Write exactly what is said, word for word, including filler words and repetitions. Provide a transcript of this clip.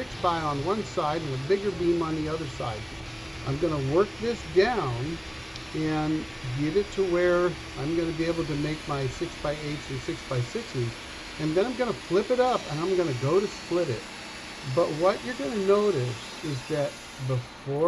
six by on one side and a bigger beam on the other side. I'm going to work this down and get it to where I'm going to be able to make my six by eights and six by sixes. And then I'm going to flip it up and I'm going to go to split it. But what you're going to notice is that before